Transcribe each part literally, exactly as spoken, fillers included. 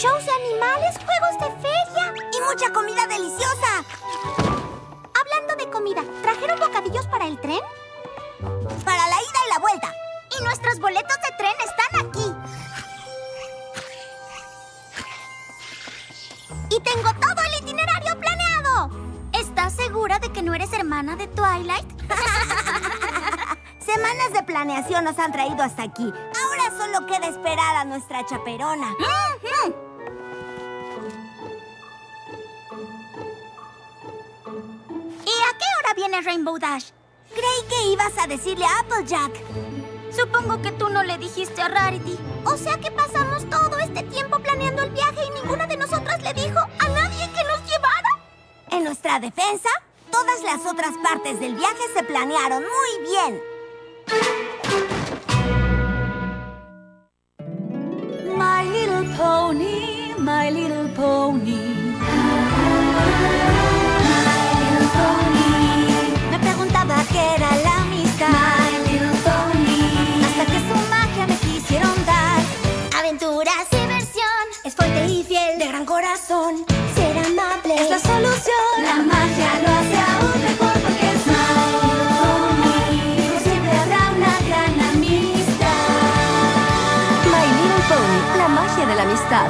shows de animales, juegos de feria y mucha comida deliciosa. Hablando de comida, ¿trajeron bocadillos para el tren? Para la ida y la vuelta. Y nuestros boletos de tren están aquí. Y tengo todo el itinerario planeado. ¿Estás segura de que no eres hermana de Twilight? Semanas de planeación nos han traído hasta aquí. Ahora solo queda esperar a nuestra chaperona. Mm-hmm. ¿Y a qué hora viene Rainbow Dash? Creí que ibas a decirle a Applejack. Supongo que tú no le dijiste a Rarity. O sea que pasamos todo este tiempo planeando el viaje y ninguna de nosotras le dijo a nadie que nos llevara. En nuestra defensa, todas las otras partes del viaje se planearon muy bien. My little pony, my little pony. My little pony. Me preguntaba qué era la amistad. My little pony. Hasta que su magia me quisieron dar. Aventuras, diversión. Es fuerte y fiel, de gran corazón. Ser amable es la solución. La magia lo hace aún mejor porque es más. De la amistad.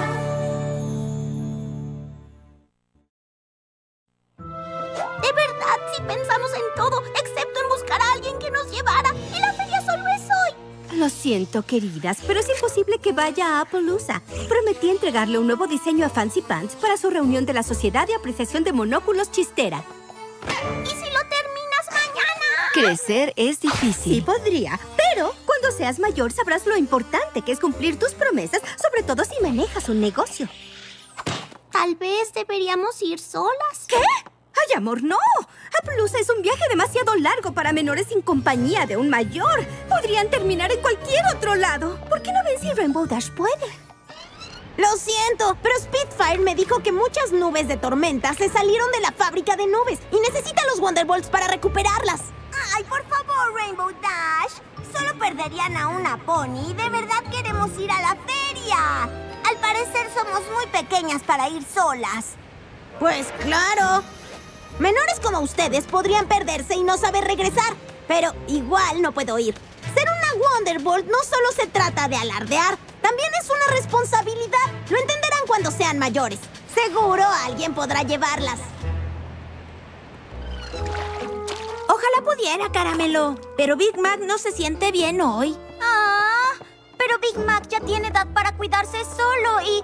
De verdad, sí pensamos en todo, excepto en buscar a alguien que nos llevara. Y la feria solo es hoy. Lo siento, queridas, pero es imposible que vaya a Appleloosa. Prometí entregarle un nuevo diseño a Fancy Pants para su reunión de la Sociedad de Apreciación de Monóculos Chistera. ¿Y si lo terminas mañana? Crecer es difícil. Sí podría, pero... Cuando seas mayor sabrás lo importante que es cumplir tus promesas, sobre todo si manejas un negocio. Tal vez deberíamos ir solas. ¿Qué? ¡Ay, amor, no! Appleloosa es un viaje demasiado largo para menores sin compañía de un mayor. Podrían terminar en cualquier otro lado. ¿Por qué no ven si Rainbow Dash puede? Lo siento, pero Spitfire me dijo que muchas nubes de tormenta se salieron de la fábrica de nubes y necesita los Wonderbolts para recuperarlas. ¡Ay, por favor, Rainbow Dash! Solo perderían a una pony y de verdad queremos ir a la feria. Al parecer somos muy pequeñas para ir solas. Pues claro. Menores como ustedes podrían perderse y no saber regresar. Pero igual no puedo ir. Ser una Wonderbolt no solo se trata de alardear. También es una responsabilidad. Lo entenderán cuando sean mayores. Seguro alguien podrá llevarlas. Ojalá pudiera, Caramelo. Pero Big Mac no se siente bien hoy. Ah, pero Big Mac ya tiene edad para cuidarse solo y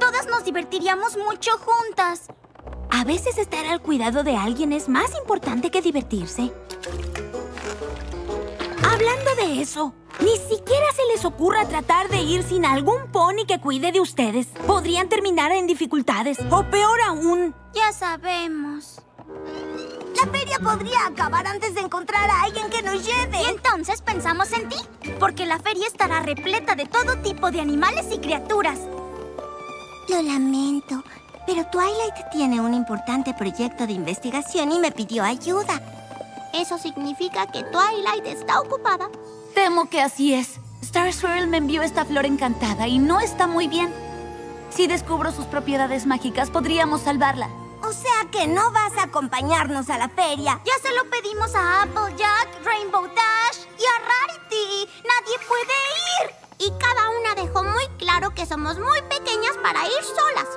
todas nos divertiríamos mucho juntas. A veces estar al cuidado de alguien es más importante que divertirse. Hablando de eso, ni siquiera se les ocurra tratar de ir sin algún pony que cuide de ustedes. Podrían terminar en dificultades, o peor aún. Ya sabemos. La feria podría acabar antes de encontrar a alguien que nos lleve. Y entonces pensamos en ti, porque la feria estará repleta de todo tipo de animales y criaturas. Lo lamento, pero Twilight tiene un importante proyecto de investigación y me pidió ayuda. Eso significa que Twilight está ocupada. Temo que así es. Star Swirl me envió esta flor encantada y no está muy bien. Si descubro sus propiedades mágicas, podríamos salvarla. O sea que no vas a acompañarnos a la feria. Ya se lo pedimos a Applejack, Rainbow Dash y a Rarity. Nadie puede ir. Y cada una dejó muy claro que somos muy pequeñas para ir solas.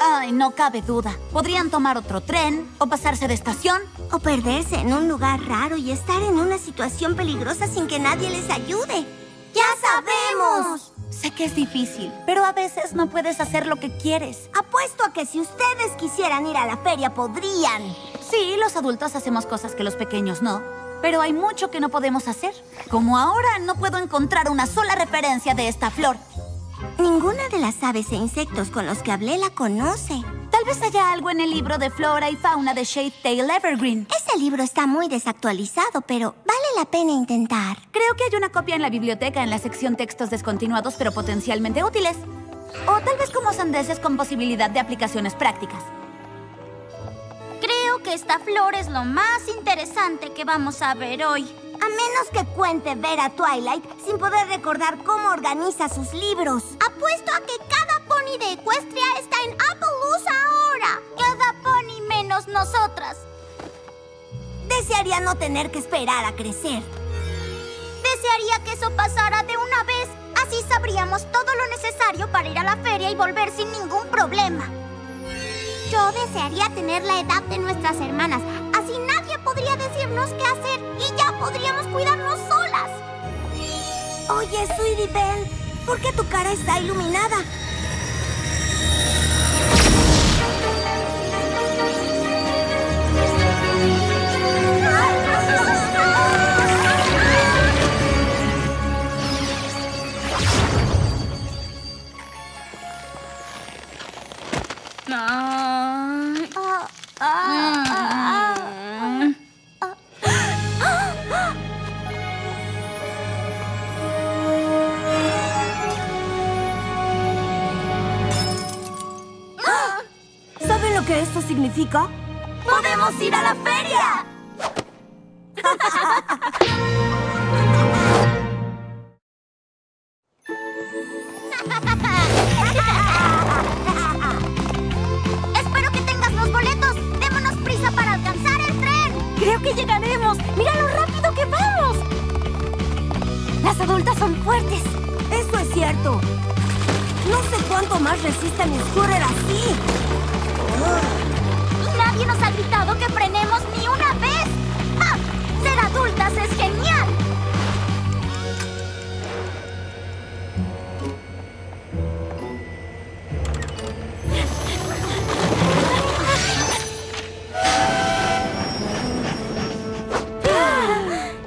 Ay, no cabe duda. Podrían tomar otro tren, o pasarse de estación. O perderse en un lugar raro y estar en una situación peligrosa sin que nadie les ayude. ¡Ya sabemos! Sé que es difícil, pero a veces no puedes hacer lo que quieres. Apuesto a que si ustedes quisieran ir a la feria, podrían. Sí, los adultos hacemos cosas que los pequeños no. Pero hay mucho que no podemos hacer. Como ahora, no puedo encontrar una sola referencia de esta flor. Ninguna de las aves e insectos con los que hablé la conoce. Tal vez haya algo en el libro de Flora y Fauna de Shade Tail Evergreen. Ese libro está muy desactualizado, pero vale la pena intentar. Creo que hay una copia en la biblioteca en la sección textos descontinuados, pero potencialmente útiles. O tal vez como sandeces con posibilidad de aplicaciones prácticas. Creo que esta flor es lo más interesante que vamos a ver hoy. A menos que cuente ver a Twilight sin poder recordar cómo organiza sus libros. Apuesto a que cada pony pony de Ecuestria está en Appleloosa ahora. Cada pony menos nosotras. Desearía no tener que esperar a crecer. Desearía que eso pasara de una vez. Así sabríamos todo lo necesario para ir a la feria y volver sin ningún problema. Yo desearía tener la edad de nuestras hermanas. Así nadie podría decirnos qué hacer y ya podríamos cuidarnos solas. Oye, Sweetie Belle, ¿por qué tu cara está iluminada? ¿Saben lo que esto significa? ¡Podemos ir a la feria! Resisten y escurren así. Oh. Nadie nos ha gritado que frenemos ni una vez. ¡Ah! ¡Ser adultas es genial!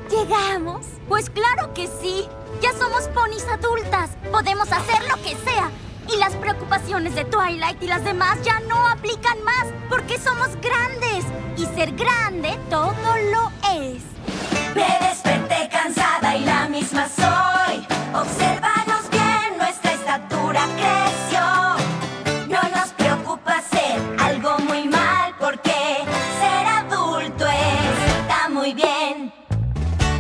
¿Llegamos? Pues claro que sí. Ya somos ponis adultas. Podemos hacer lo que sea. Y las preocupaciones de Twilight y las demás ya no aplican más, porque somos grandes. Y ser grande todo lo es. Me desperté cansada y la misma soy. Obsérvanos bien, nuestra estatura creció. No nos preocupa ser algo muy mal, porque ser adulto está muy bien.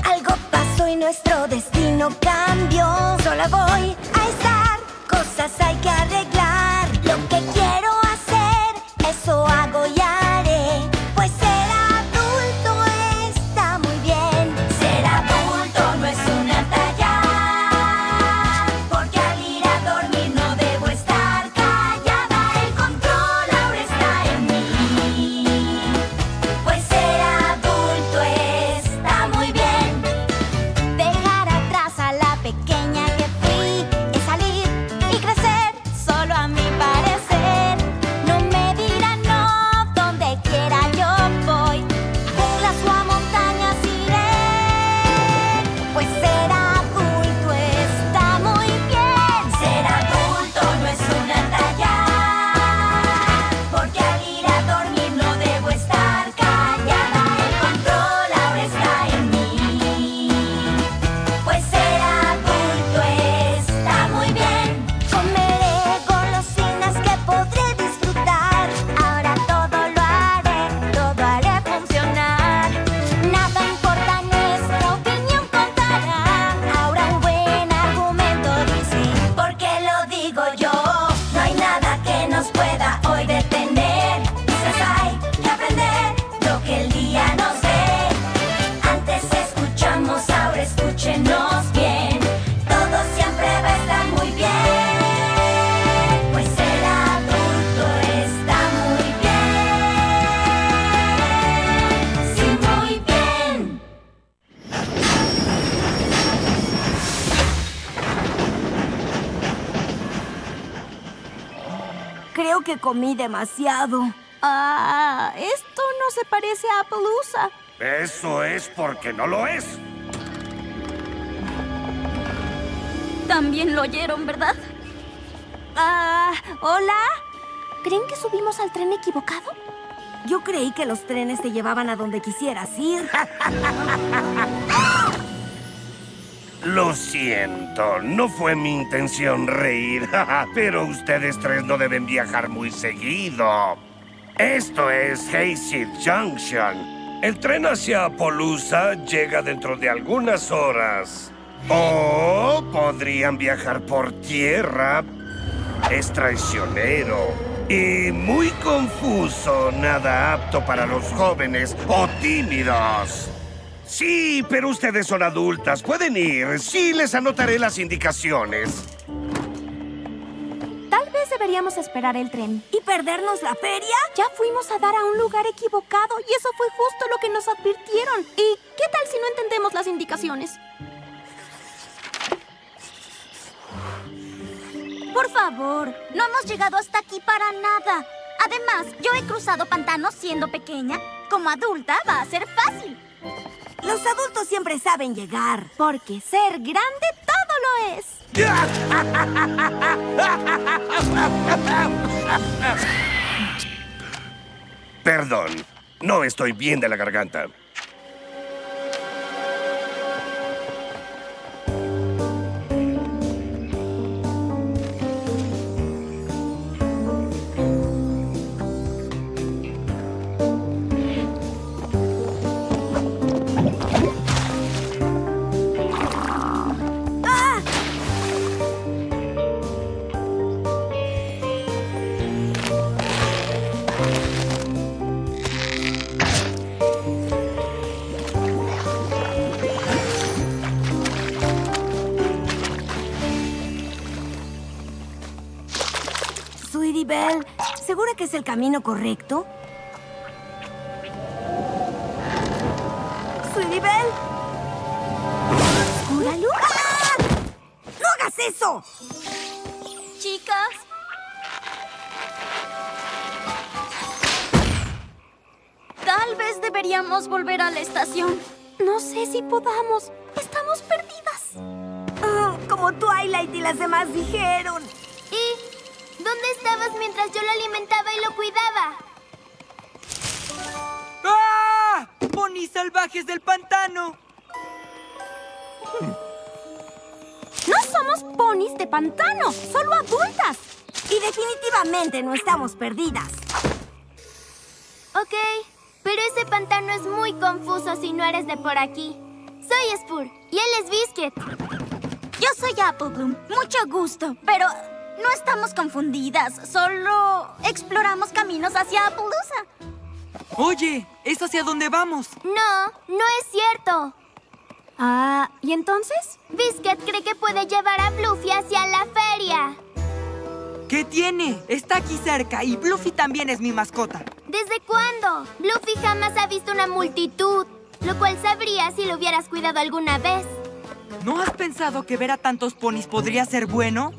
Algo pasó y nuestro destino cambió. Solo voy a estar. Cosas hay que arreglar. Lo que quiero hacer, eso hago y haré. Pues ser adulto está muy bien. Ser adulto no es una talla, porque al ir a dormir no debo estar callada. El control ahora está en mí. Pues ser adulto está muy bien. Dejar atrás a la pequeña que fui. Creo que comí demasiado. Ah, esto no se parece a Appleloosa. Eso es porque no lo es. También lo oyeron, ¿verdad? Ah, ¿hola? ¿Creen que subimos al tren equivocado? Yo creí que los trenes te llevaban a donde quisieras ir. Lo siento, no fue mi intención reír, pero ustedes tres no deben viajar muy seguido. Esto es Hayseed Junction. El tren hacia Appleloosa llega dentro de algunas horas. O podrían viajar por tierra. Es traicionero y muy confuso, nada apto para los jóvenes o tímidos. Sí, pero ustedes son adultas. Pueden ir. Sí, les anotaré las indicaciones. Tal vez deberíamos esperar el tren. ¿Y perdernos la feria? Ya fuimos a dar a un lugar equivocado y eso fue justo lo que nos advirtieron. ¿Y qué tal si no entendemos las indicaciones? Por favor, no hemos llegado hasta aquí para nada. Además, yo he cruzado pantanos siendo pequeña. Como adulta va a ser fácil. Los adultos siempre saben llegar. Porque ser grande todo lo es. Perdón, no estoy bien de la garganta. ¿Segura que es el camino correcto? ¡Sweetie Belle! ¡Scootaloo! ¡Ah! ¡No hagas eso! Chicas. Tal vez deberíamos volver a la estación. No sé si podamos. Estamos perdidas. Oh, como Twilight y las demás dijeron. Y... ¿dónde estabas mientras yo lo alimentaba y lo cuidaba? ¡Ah! ¡Ponis salvajes del pantano! No somos ponis de pantano, solo adultas. Y definitivamente no estamos perdidas. Ok, pero ese pantano es muy confuso si no eres de por aquí. Soy Spur y él es Biscuit. Yo soy Apple Bloom. Mucho gusto, pero... no estamos confundidas, solo exploramos caminos hacia Appleloosa. Oye, ¿es hacia dónde vamos? No, no es cierto. Ah, ¿y entonces? Biscuit cree que puede llevar a Bluffy hacia la feria. ¿Qué tiene? Está aquí cerca y Bluffy también es mi mascota. ¿Desde cuándo? Bluffy jamás ha visto una multitud, lo cual sabría si lo hubieras cuidado alguna vez. ¿No has pensado que ver a tantos ponis podría ser bueno?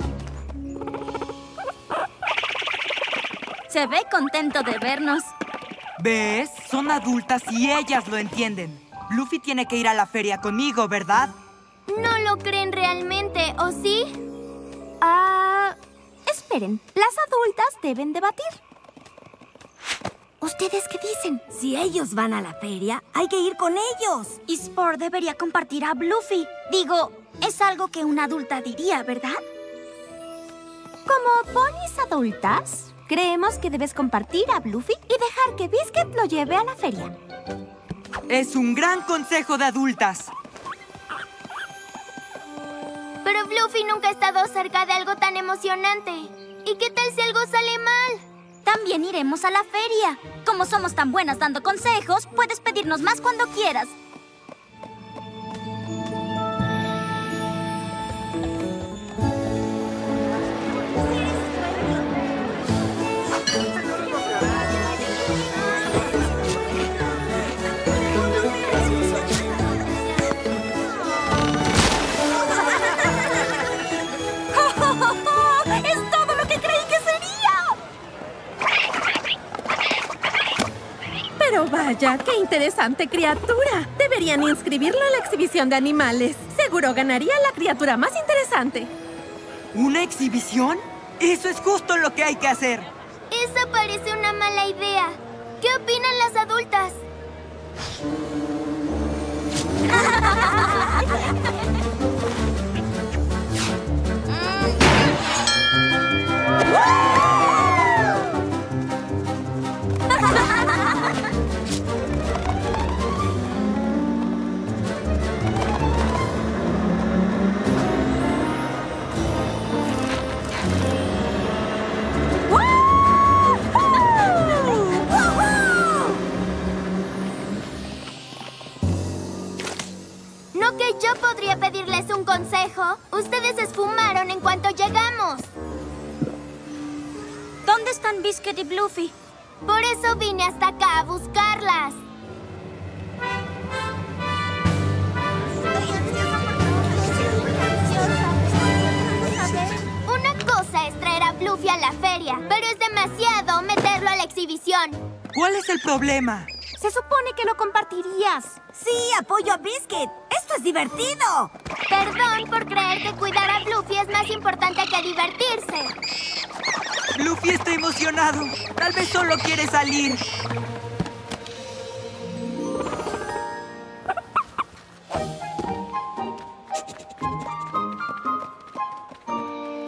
Se ve contento de vernos. ¿Ves? Son adultas y ellas lo entienden. Bluffy tiene que ir a la feria conmigo, ¿verdad? No lo creen realmente, ¿o sí? Ah... esperen. Las adultas deben debatir. ¿Ustedes qué dicen? Si ellos van a la feria, hay que ir con ellos. Y Spur debería compartir a Bluffy. Digo, es algo que una adulta diría, ¿verdad? Como ponis adultas... creemos que debes compartir a Bluffy y dejar que Biscuit lo lleve a la feria. Es un gran consejo de adultas. Pero Bluffy nunca ha estado cerca de algo tan emocionante. ¿Y qué tal si algo sale mal? También iremos a la feria. Como somos tan buenas dando consejos, puedes pedirnos más cuando quieras. Vaya, qué interesante criatura. Deberían inscribirlo a la exhibición de animales. Seguro ganaría la criatura más interesante. ¿Una exhibición? Eso es justo lo que hay que hacer. Esa parece una mala idea. ¿Qué opinan las adultas? Creo que yo podría pedirles un consejo. Ustedes se esfumaron en cuanto llegamos. ¿Dónde están Biscuit y Bluffy? Por eso vine hasta acá a buscarlas. Una cosa es traer a Bluffy a la feria, pero es demasiado meterlo a la exhibición. ¿Cuál es el problema? Se supone que lo compartirías. Sí, apoyo a Biscuit. ¡Esto es divertido! Perdón por creer que cuidar a Bluffy es más importante que divertirse. Bluffy está emocionado. Tal vez solo quiere salir.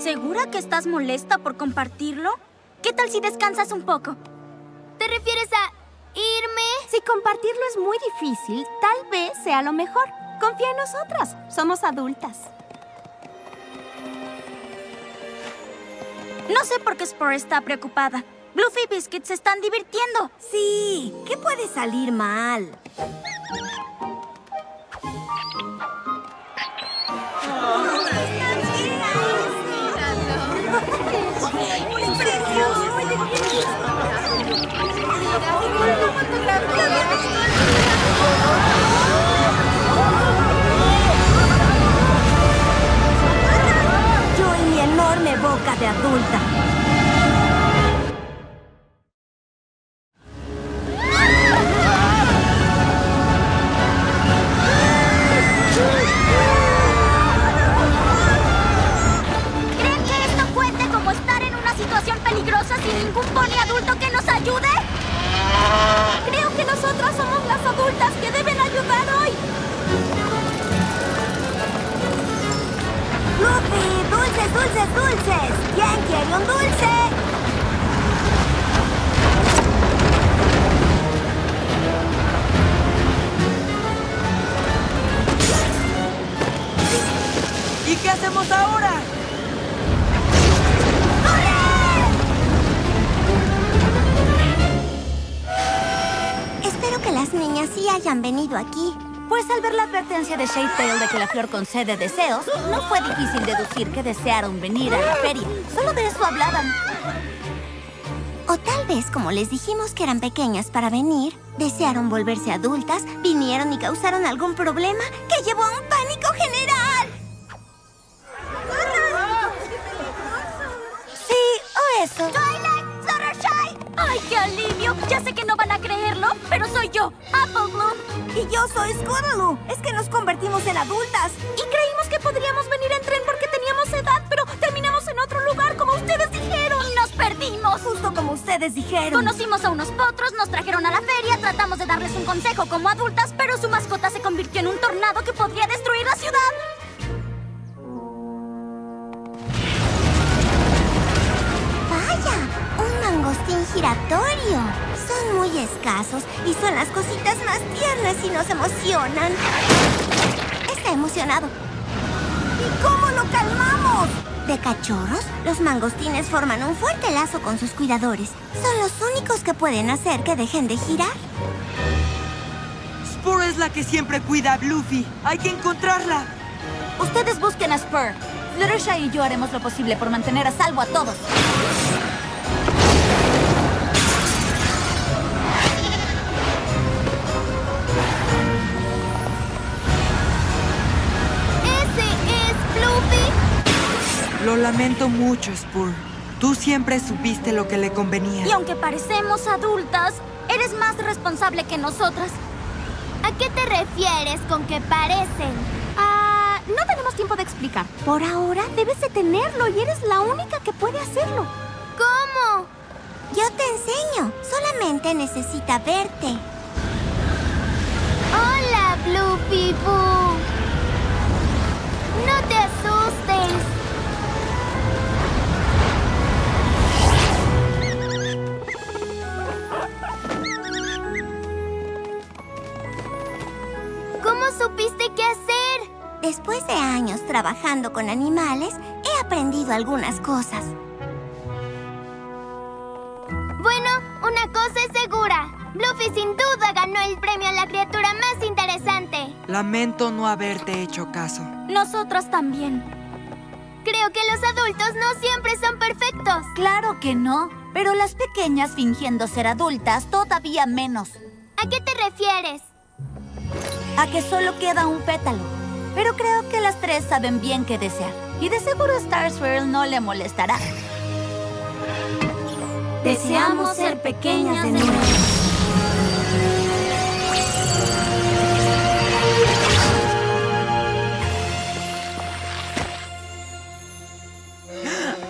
¿Segura que estás molesta por compartirlo? ¿Qué tal si descansas un poco? ¿Te refieres a irme? Si compartirlo es muy difícil, tal vez sea lo mejor. Confía en nosotras. Somos adultas. No sé por qué Spur está preocupada. Bluffy y Biscuit se están divirtiendo. Sí, ¿qué puede salir mal? Oh. Yo y mi enorme boca de adulta. Aquí. Pues al ver la advertencia de Shade Tail de que la flor concede deseos, no fue difícil deducir que desearon venir a la feria. Solo de eso hablaban. O tal vez, como les dijimos que eran pequeñas para venir, desearon volverse adultas, vinieron y causaron algún problema que llevó a un pánico general. Sí, o eso. ¡Twilight, Fluttershy! ¡Ay, qué alivio! Ya sé que no van a creerlo, pero soy yo, Apple Bloom. Y yo soy Scootaloo. Es que nos convertimos en adultas. Y creímos que podríamos venir en tren porque teníamos edad, pero terminamos en otro lugar, como ustedes dijeron. Y nos perdimos. Justo como ustedes dijeron. Conocimos a unos potros, nos trajeron a la feria, tratamos de darles un consejo como adultas, pero su mascota se convirtió en un tornado que podría destruir la ciudad. Giratorio. Son muy escasos y son las cositas más tiernas y nos emocionan. Está emocionado. ¿Y cómo lo calmamos? De cachorros, los mangostines forman un fuerte lazo con sus cuidadores. Son los únicos que pueden hacer que dejen de girar. Spur es la que siempre cuida a Bluffy. Hay que encontrarla. Ustedes busquen a Spur. Fluttershy y yo haremos lo posible por mantener a salvo a todos. Lo lamento mucho, Spur. Tú siempre supiste lo que le convenía. Y aunque parecemos adultas, eres más responsable que nosotras. ¿A qué te refieres con que parecen? Ah, no tenemos tiempo de explicar. Por ahora debes detenerlo y eres la única que puede hacerlo. ¿Cómo? Yo te enseño. Solamente necesita verte. Hola, Bluffy Boo. No te asustes. ¿Supiste qué hacer? Después de años trabajando con animales, he aprendido algunas cosas. Bueno, una cosa es segura. Bluffy sin duda ganó el premio a la criatura más interesante. Lamento no haberte hecho caso. Nosotros también. Creo que los adultos no siempre son perfectos. Claro que no. Pero las pequeñas fingiendo ser adultas todavía menos. ¿A qué te refieres? A que solo queda un pétalo. Pero creo que las tres saben bien qué desear. Y de seguro Star Swirl no le molestará. Deseamos ser pequeñas de nuevo.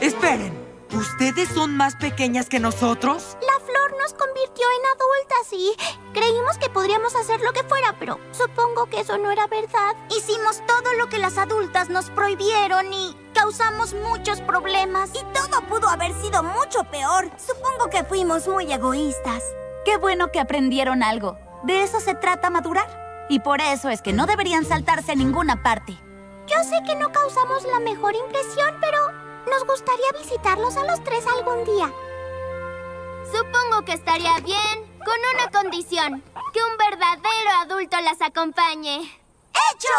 ¡Esperen! ¿Ustedes son más pequeñas que nosotros? La flor nos convirtió en adultas y creímos que podríamos hacer lo que fuera, pero supongo que eso no era verdad. Hicimos todo lo que las adultas nos prohibieron y causamos muchos problemas. Y todo pudo haber sido mucho peor. Supongo que fuimos muy egoístas. Qué bueno que aprendieron algo. De eso se trata madurar. Y por eso es que no deberían saltarse a ninguna parte. Yo sé que no causamos la mejor impresión, pero... nos gustaría visitarlos a los tres algún día. Supongo que estaría bien, con una condición. Que un verdadero adulto las acompañe. ¡Hecho!